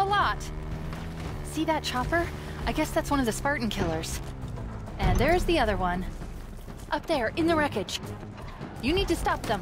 a lot. See that chopper? I guess that's one of the Spartan killers. And there's the other one. Up there, in the wreckage. You need to stop them.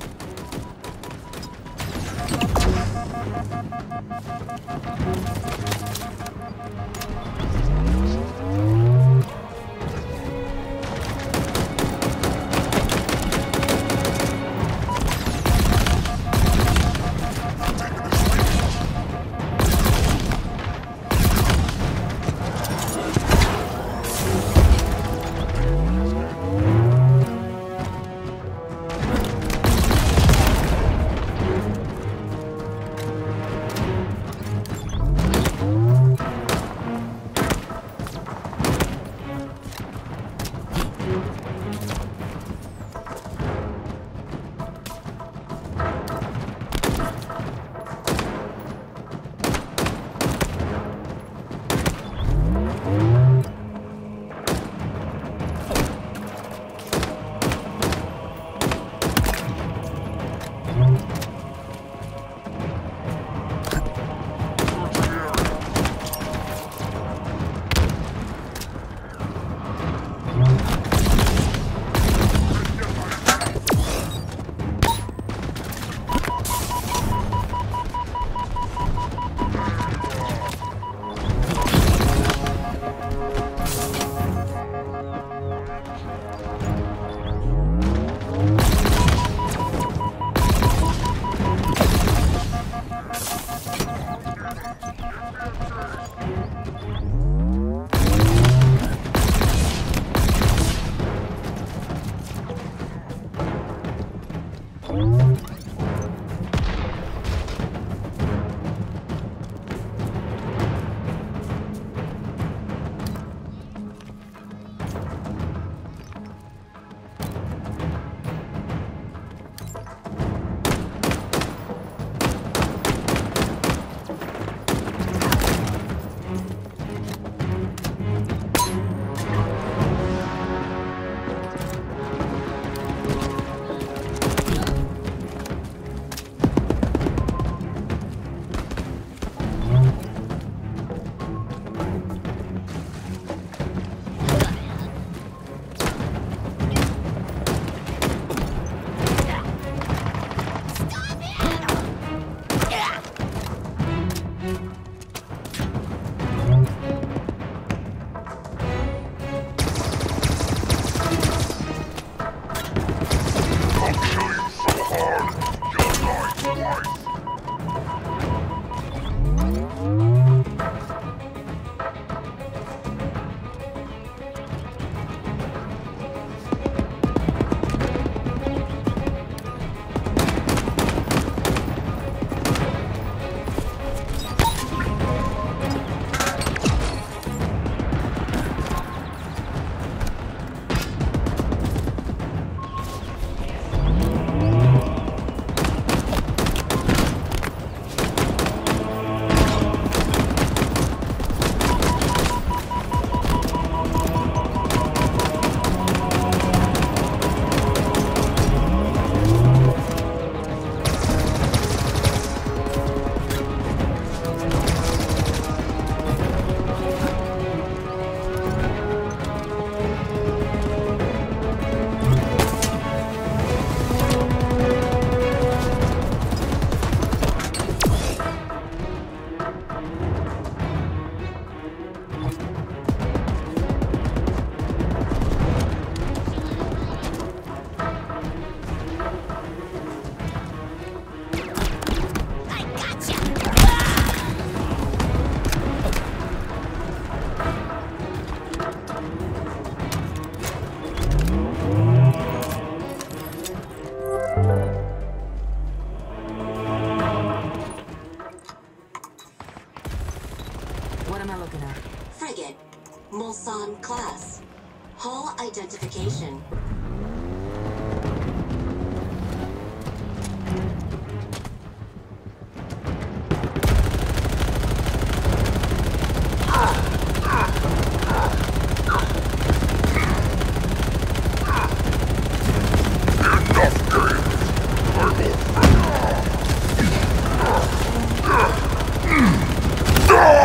No!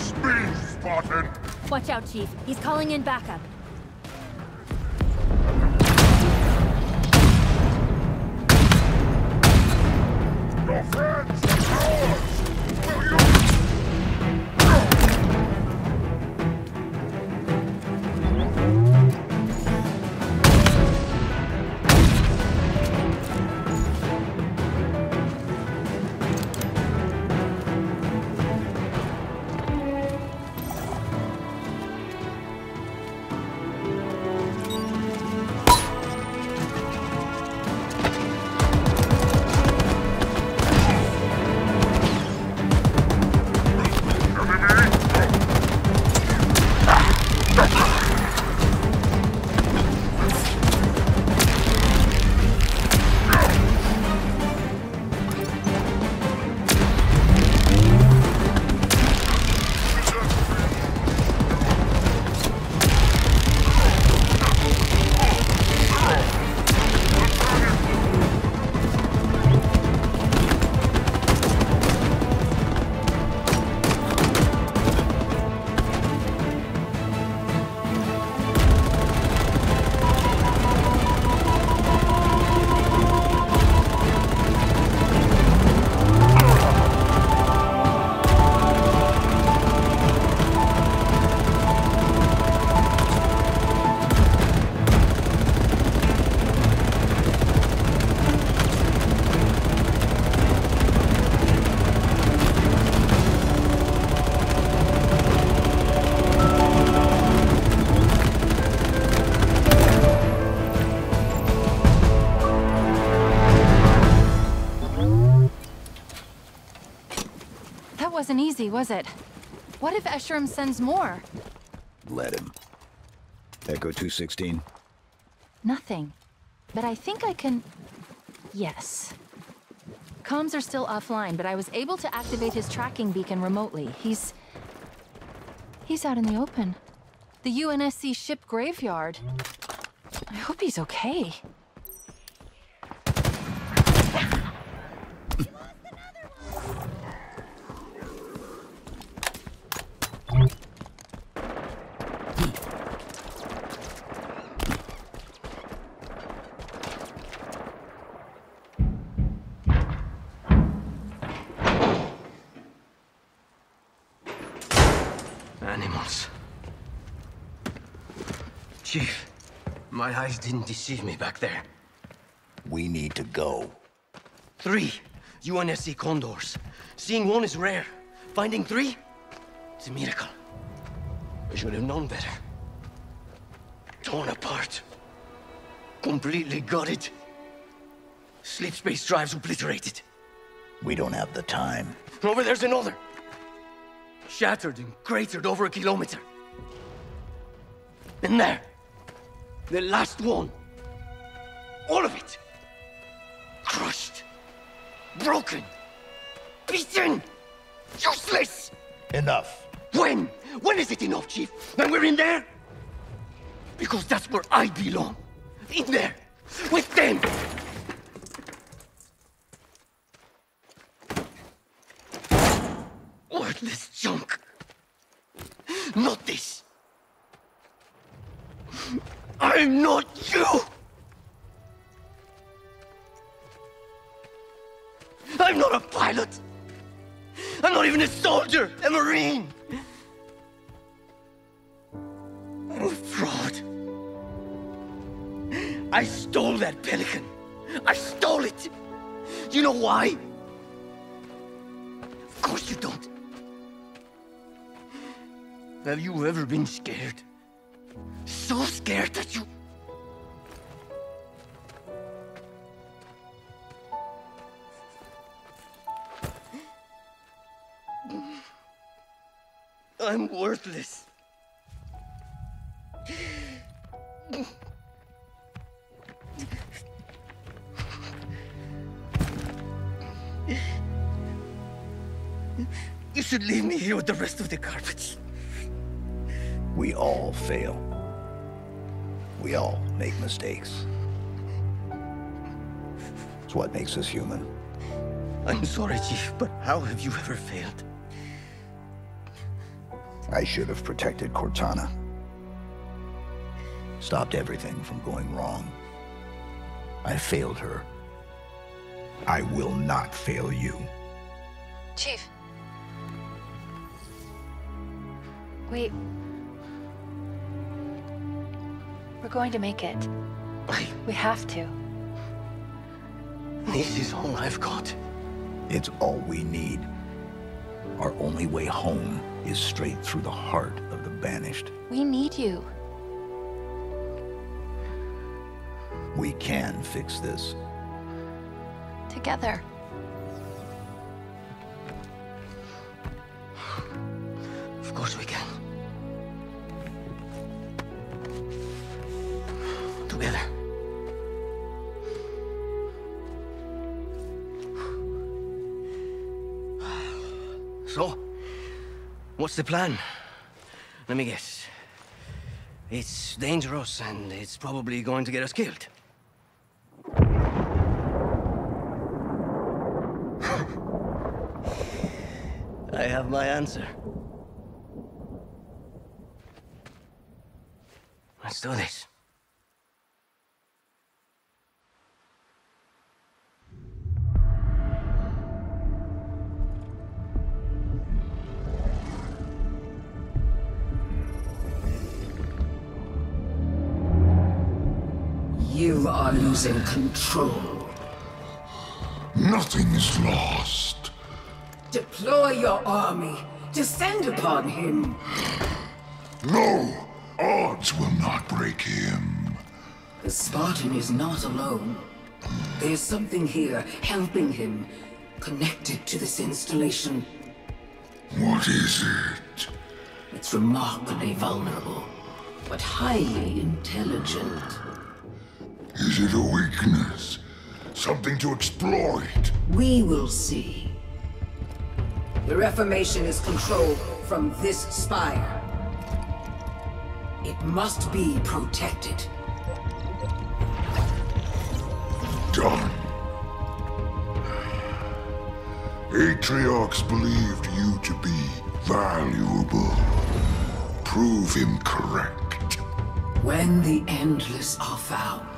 Speed, Spartan! Watch out, Chief. He's calling in backup. Your friends are cowards! Will you... Wasn't easy, was it? What if Esherim sends more? Let him. Echo 216. Nothing. But I think I can... Yes. Comms are still offline, but I was able to activate his tracking beacon remotely. He's out in the open. The UNSC ship graveyard. I hope he's okay. Chief, my eyes didn't deceive me back there. We need to go. 3 UNSC Condors. Seeing one is rare. Finding 3? It's a miracle. I should have known better. Torn apart. Completely gutted. Sleep space drives obliterated. We don't have the time. Over there's another. Shattered and cratered over a kilometer. And there. The last one. All of it. Crushed. Broken. Beaten. Useless. Enough. When? When is it enough, Chief? When we're in there? Because that's where I belong. In there. With them. Worthless junk. Not this. I'm not you! I'm not a pilot! I'm not even a soldier, a marine! I'm a fraud. I stole that pelican. I stole it! You know why? Of course you don't. Have you ever been scared? So scared that you... I'm worthless. You should leave me here with the rest of the garbage. We all fail. We all make mistakes. It's what makes us human. I'm sorry, Chief, but how have you ever failed? I should have protected Cortana. Stopped everything from going wrong. I failed her. I will not fail you. Chief. Wait. We're going to make it. We have to. This is all I've got. It's all we need. Our only way home is straight through the heart of the Banished. We need you. We can fix this. Together. Of course we can. Together. So, what's the plan? Let me guess. It's dangerous and it's probably going to get us killed. I have my answer. Let's do this. You are losing control. Nothing is lost. Deploy your army. Descend upon him. No! Odds will not break him. The Spartan is not alone. There's something here helping him, connected to this installation. What is it? It's remarkably vulnerable, but highly intelligent. Is it a weakness? Something to exploit? We will see. The Reformation is controlled from this spire. It must be protected. Done. Atriox believed you to be valuable. Prove him correct. When the Endless are found,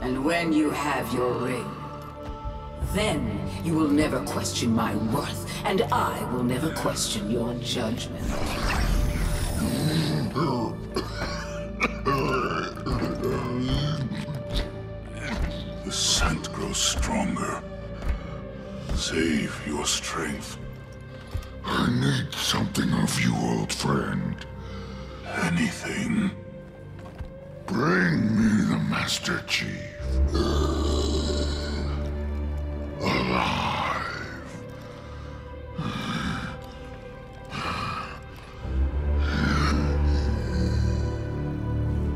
and when you have your ring, then you will never question my worth, and I will never question your judgment. The scent grows stronger. Save your strength. I need something of you, old friend. Anything. Bring me the Master Chief. Alive.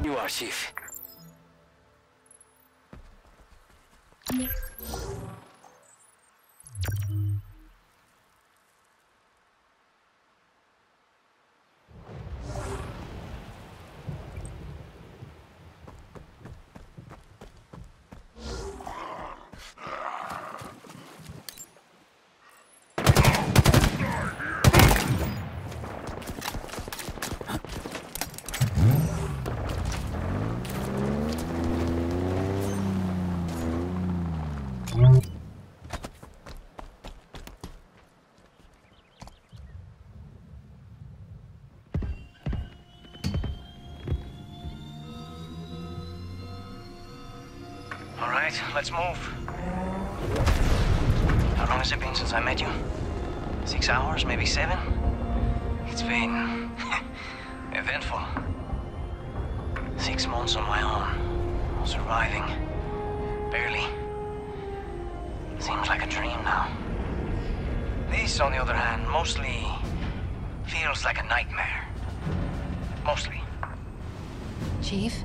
You are, Chief. Let's move. How long has it been since I met you? 6 hours, maybe 7? It's been eventful. 6 months on my own, surviving, barely. Seems like a dream now. This, on the other hand, mostly feels like a nightmare. Mostly. Chief?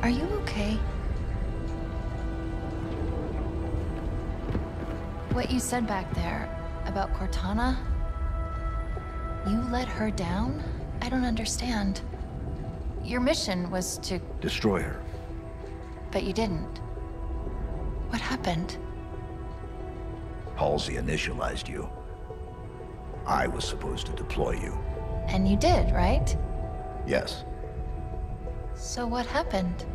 Are you okay? What you said back there about Cortana? You let her down? I don't understand. Your mission was to... destroy her. But you didn't. What happened? Halsey initialized you. I was supposed to deploy you. And you did, right? Yes. So what happened?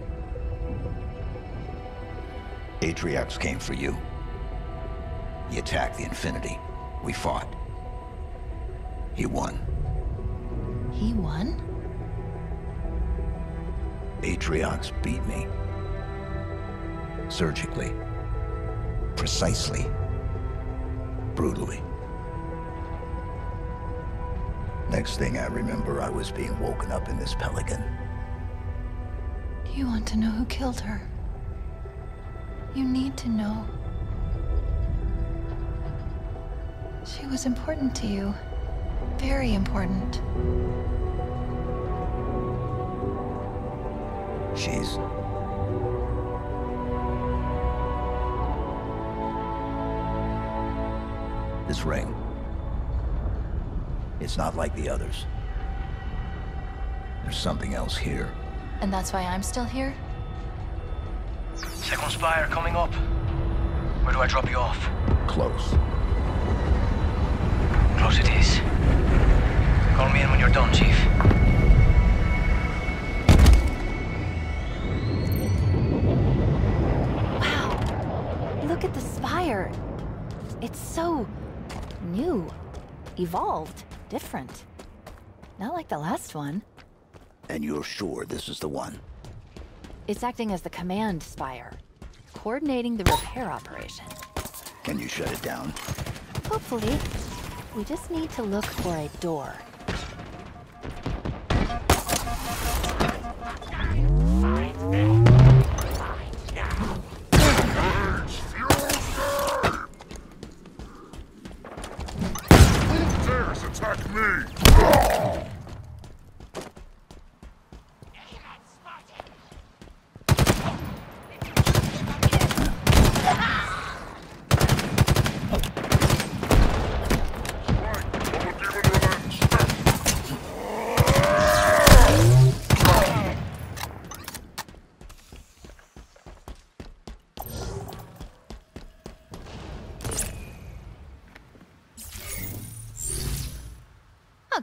Atriox came for you. He attacked the Infinity. We fought. He won. He won? Atriox beat me. Surgically. Precisely. Brutally. Next thing I remember, I was being woken up in this pelican. You want to know who killed her? You need to know. She was important to you. Very important. She's... this ring. It's not like the others. There's something else here. And that's why I'm still here? Second flyer coming up. Where do I drop you off? Close. Close it is. Call me in when you're done, Chief. Wow. Look at the spire. It's so... new. Evolved. Different. Not like the last one. And you're sure this is the one? It's acting as the command spire, coordinating the repair operation. Can you shut it down? Hopefully. We just need to look for a door.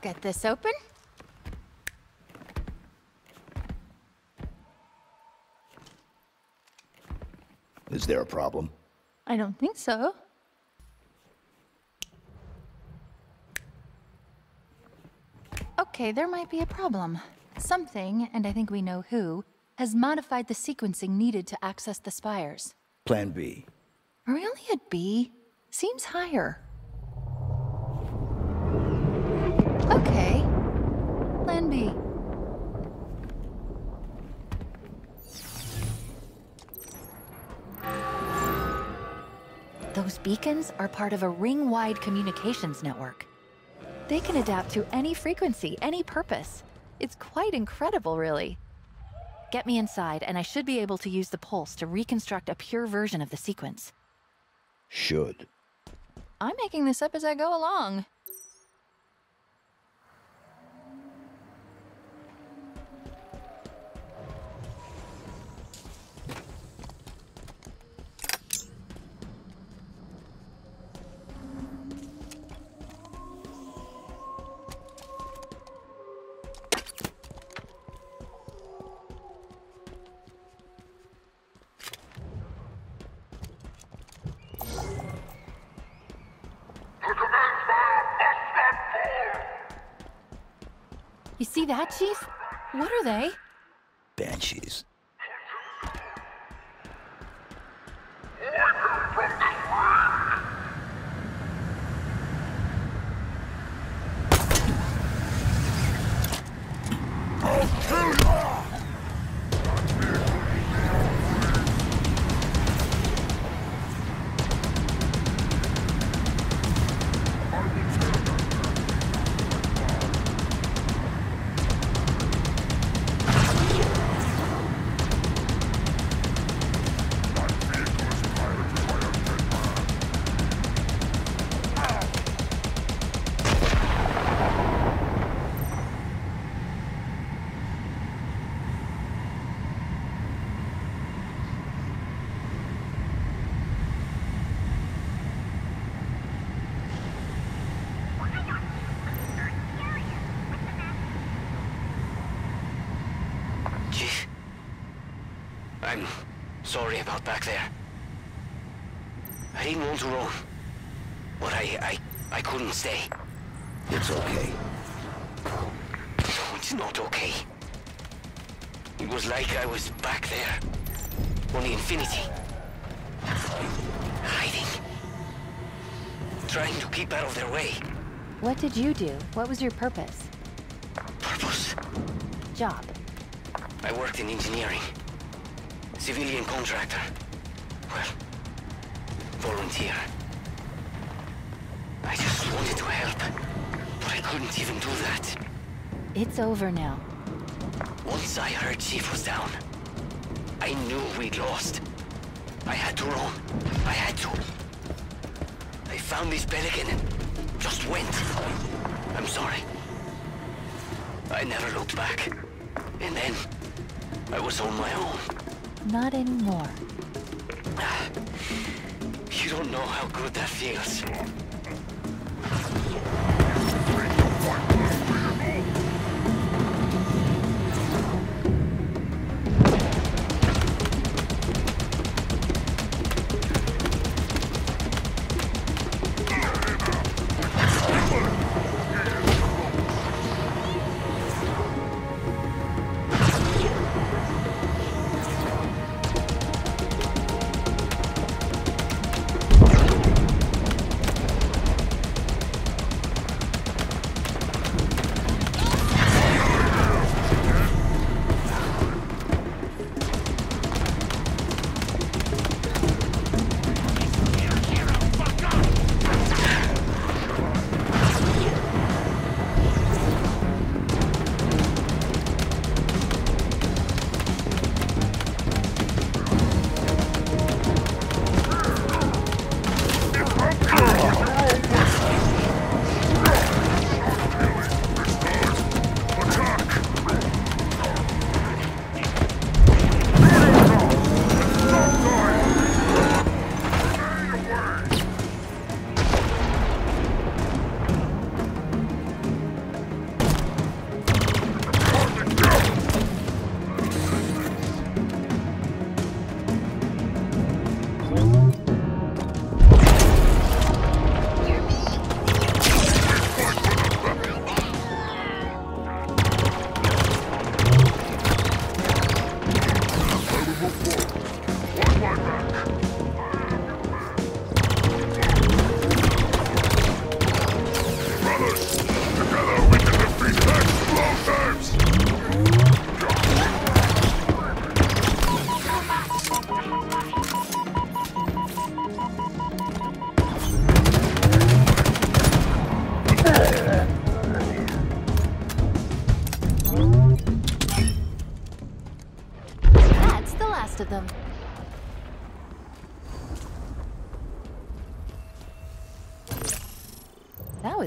Get this open. Is there a problem? I don't think so. Okay, there might be a problem. Something, and I think we know who, has modified the sequencing needed to access the spires. Plan B. Really, at B? Seems higher. Okay. Plan B. Those beacons are part of a ring-wide communications network. They can adapt to any frequency, any purpose. It's quite incredible, really. Get me inside, and I should be able to use the pulse to reconstruct a pure version of the sequence. Should. I'm making this up as I go along. See that, Chief? What are they? Banshees. I'm sorry about back there. I didn't want to roam, but I couldn't stay. It's okay. No, it's not okay. It was like I was back there, on the Infinity. Hiding. Trying to keep out of their way. What did you do? What was your purpose? Purpose? Job. I worked in engineering. Civilian contractor. Well, volunteer. I just wanted to help, but I couldn't even do that. It's over now. Once I heard Chief was down, I knew we'd lost. I had to roam. I had to. I found this pelican and just went. I'm sorry. I never looked back. And then, I was on my own. Not anymore. You don't know how good that feels.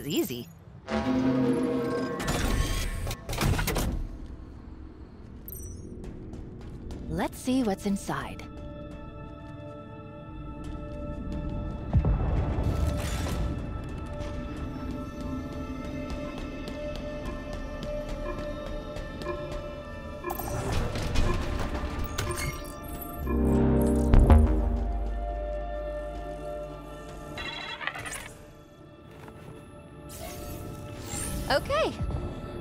Easy. Let's see what's inside. Okay,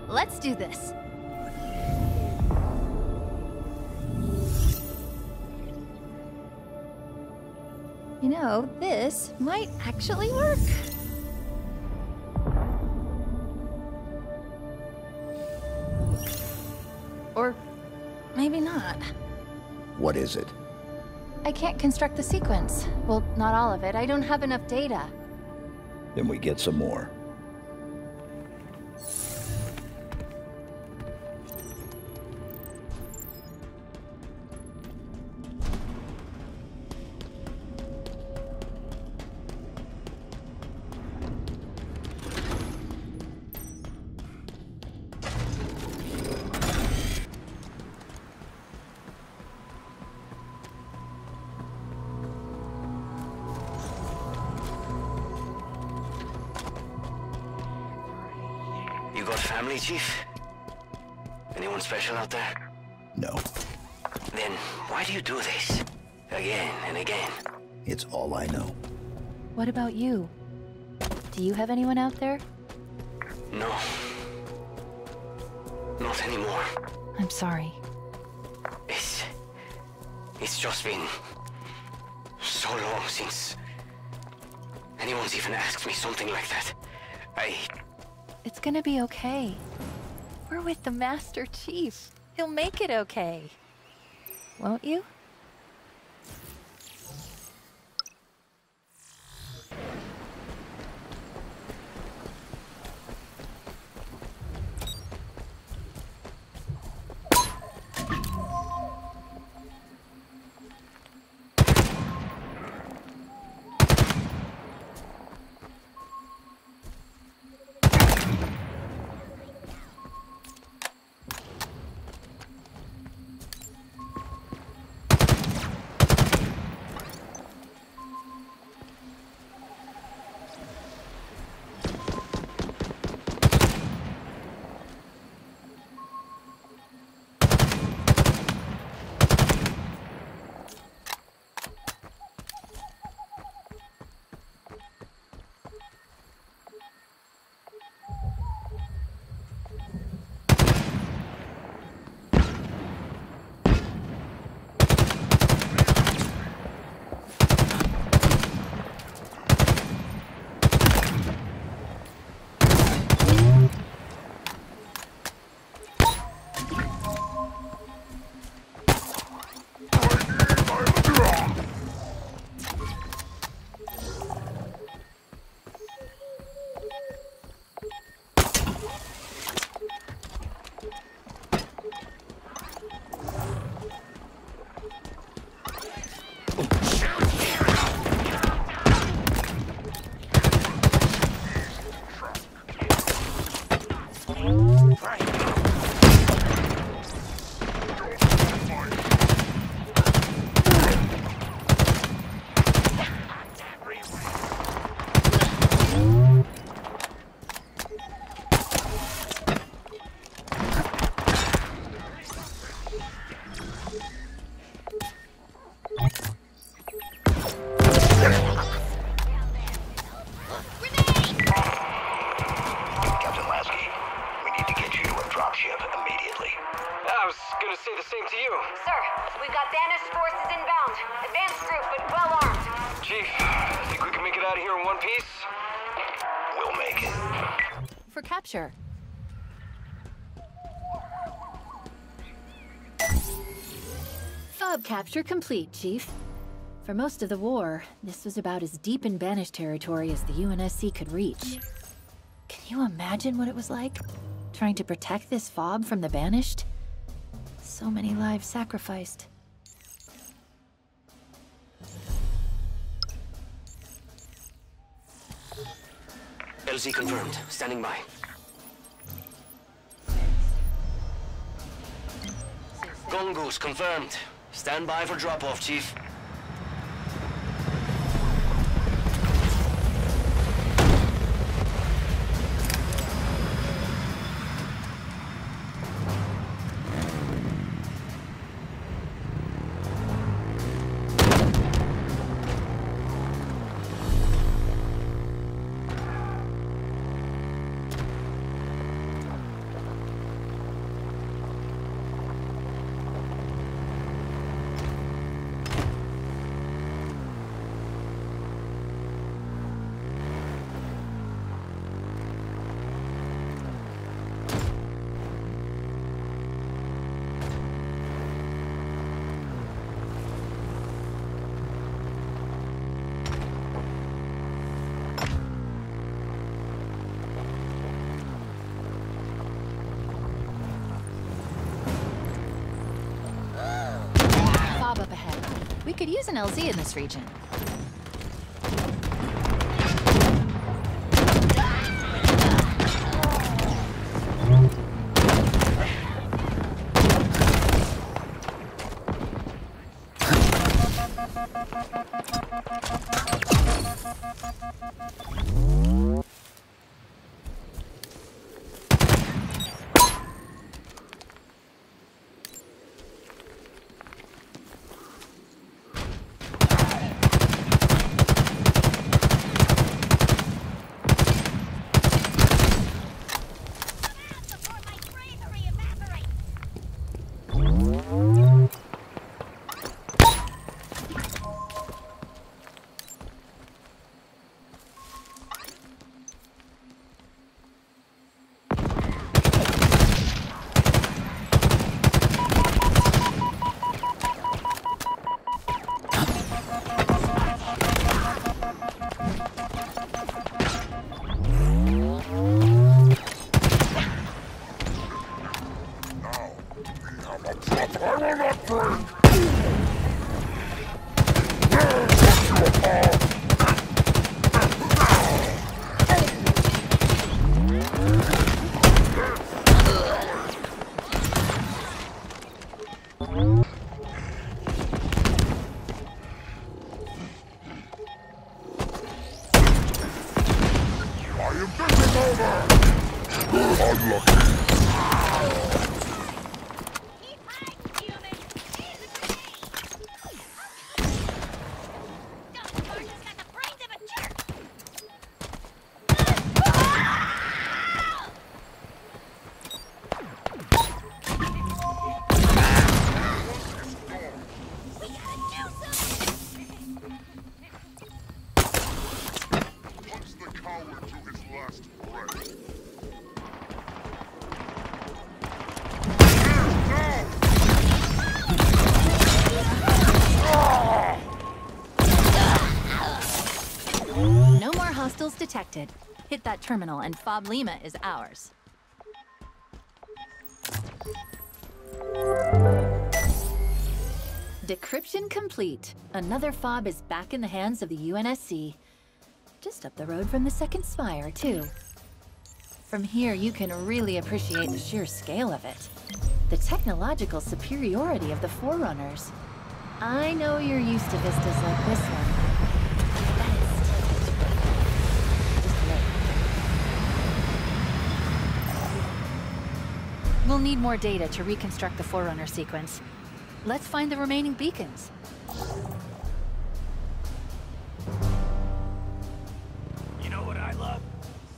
let's do this. You know, this might actually work. Or maybe not. What is it? I can't construct the sequence. Well, not all of it. I don't have enough data. Then we get some more. Chief? Anyone special out there? No. Then why do you do this? Again and again. It's all I know. What about you? Do you have anyone out there? No. Not anymore. I'm sorry. It's just been so long since anyone's even asked me something like that. It's gonna be okay. We're with the Master Chief. He'll make it okay. Won't you? Sure. FOB capture complete, Chief. For most of the war, this was about as deep in Banished territory as the UNSC could reach. Can you imagine what it was like? Trying to protect this FOB from the Banished? So many lives sacrificed. LZ confirmed. Standing by. Gongus confirmed. Stand by for drop-off, Chief. We could use an LZ in this region. Detected. Hit that terminal and FOB Lima is ours. Decryption complete. Another FOB is back in the hands of the UNSC. Just up the road from the second spire, too. From here, you can really appreciate the sheer scale of it. The technological superiority of the Forerunners. I know you're used to vistas like this one. We'll need more data to reconstruct the Forerunner sequence. Let's find the remaining beacons. You know what I love?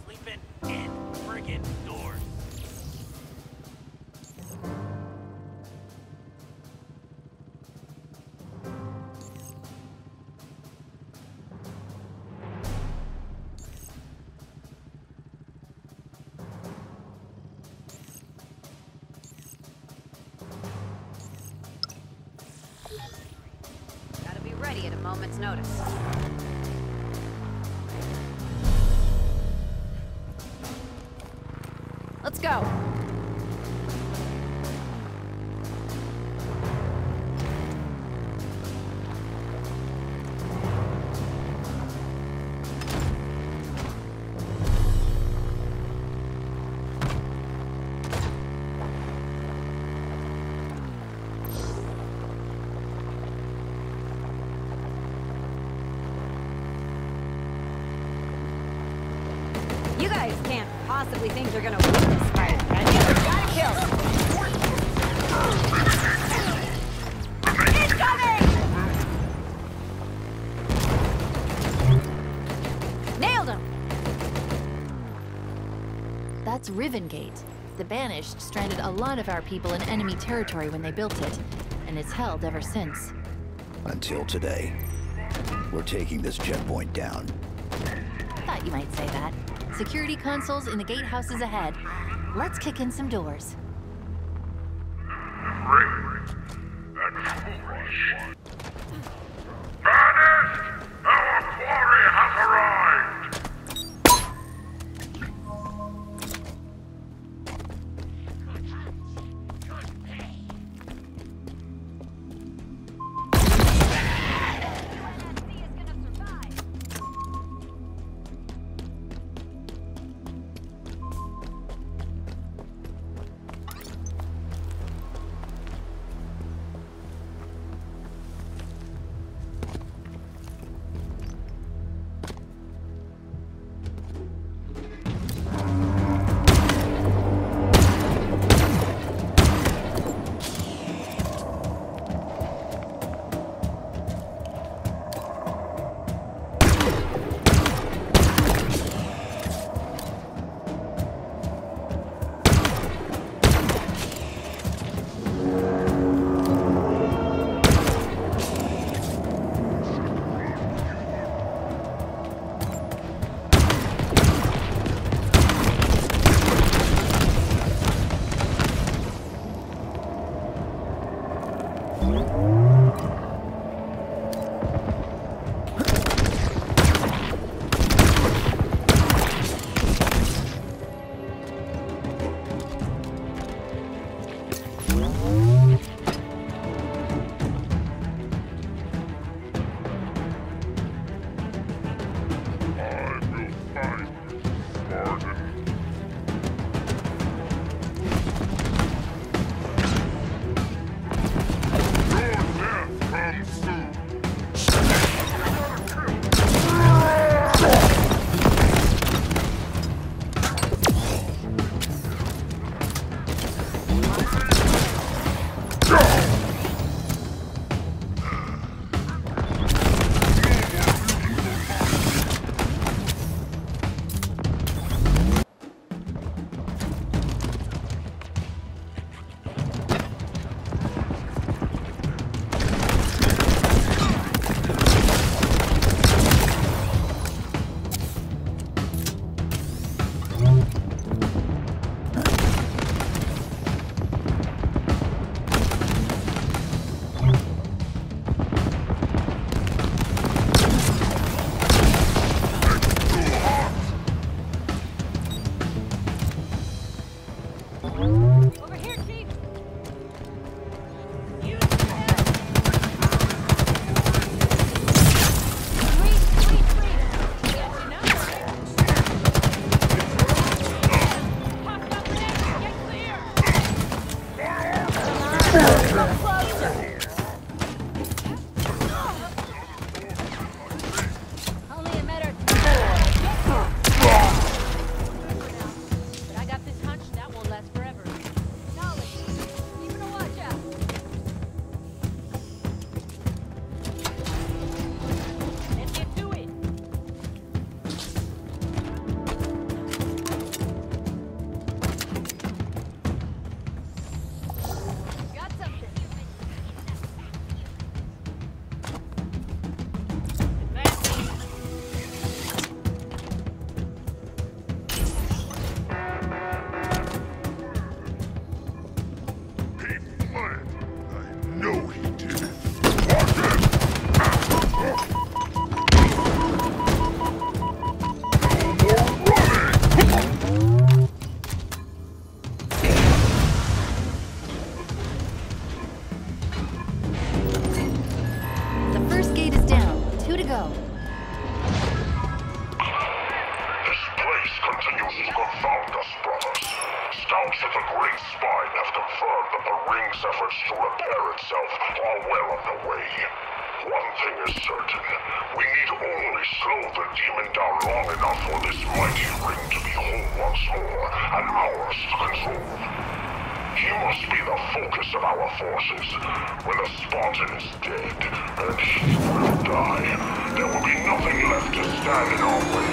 Sleeping in friggin' doors. Notice. Let's go. Possibly think you're gonna win this fight, and you gotta kill. Incoming! Nailed him! That's Riven Gate. The Banished stranded a lot of our people in enemy territory when they built it, and it's held ever since. Until today. We're taking this checkpoint down. Thought you might say that. Security consoles in the gatehouses ahead. Let's kick in some doors. Great. That's foolish. Banished! Our quarry has arrived! go. This place continues to confound us, brothers. Scouts at the Great Spine have confirmed that the Ring's efforts to repair itself are well underway. One thing is certain. We need only slow the demon down long enough for this mighty Ring to be whole once more and ours to control. He must be the focus of our forces. When the Spartan is dead, and he will die, there will be nothing left to stand in our way.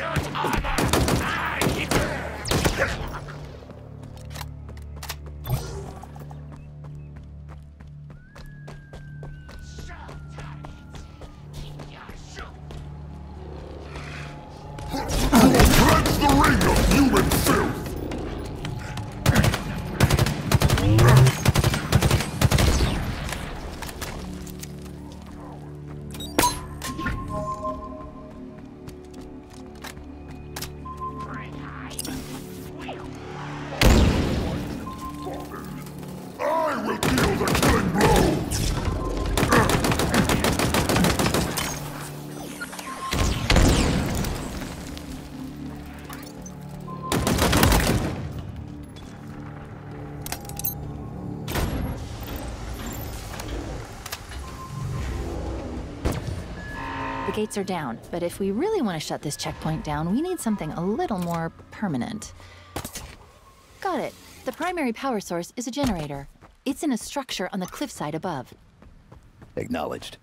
Shoot armor! Gates are down, but if we really want to shut this checkpoint down, we need something a little more permanent. Got it. The primary power source is a generator. It's in a structure on the cliffside above. Acknowledged.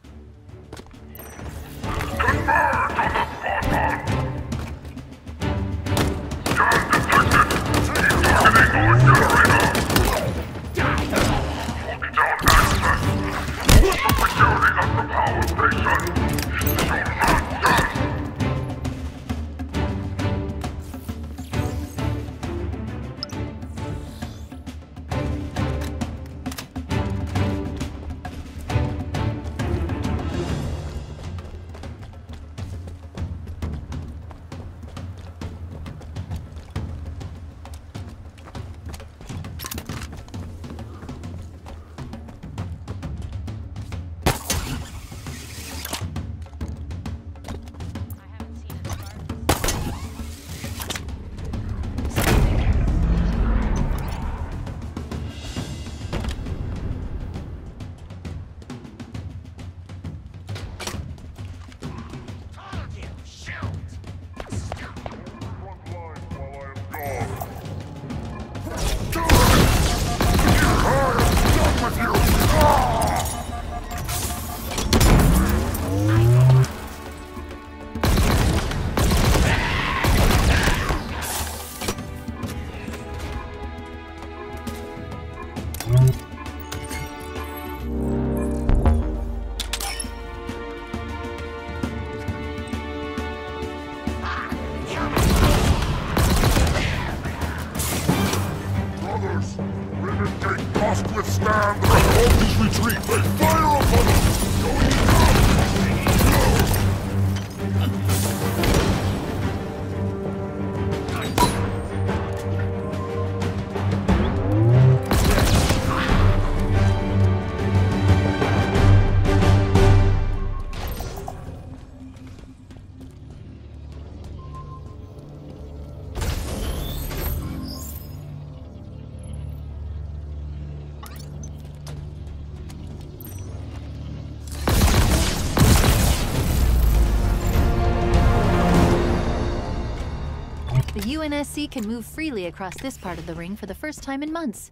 UNSC can move freely across this part of the ring for the first time in months.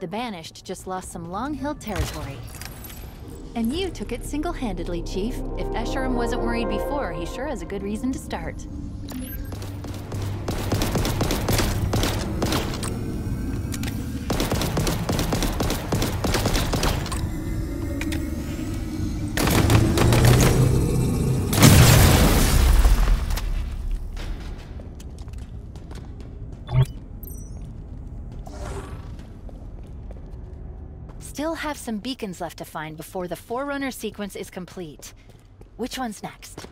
The Banished just lost some long-held territory. And you took it single-handedly, Chief. If Esherim wasn't worried before, he sure has a good reason to start. Still have some beacons left to find before the Forerunner sequence is complete. Which one's next?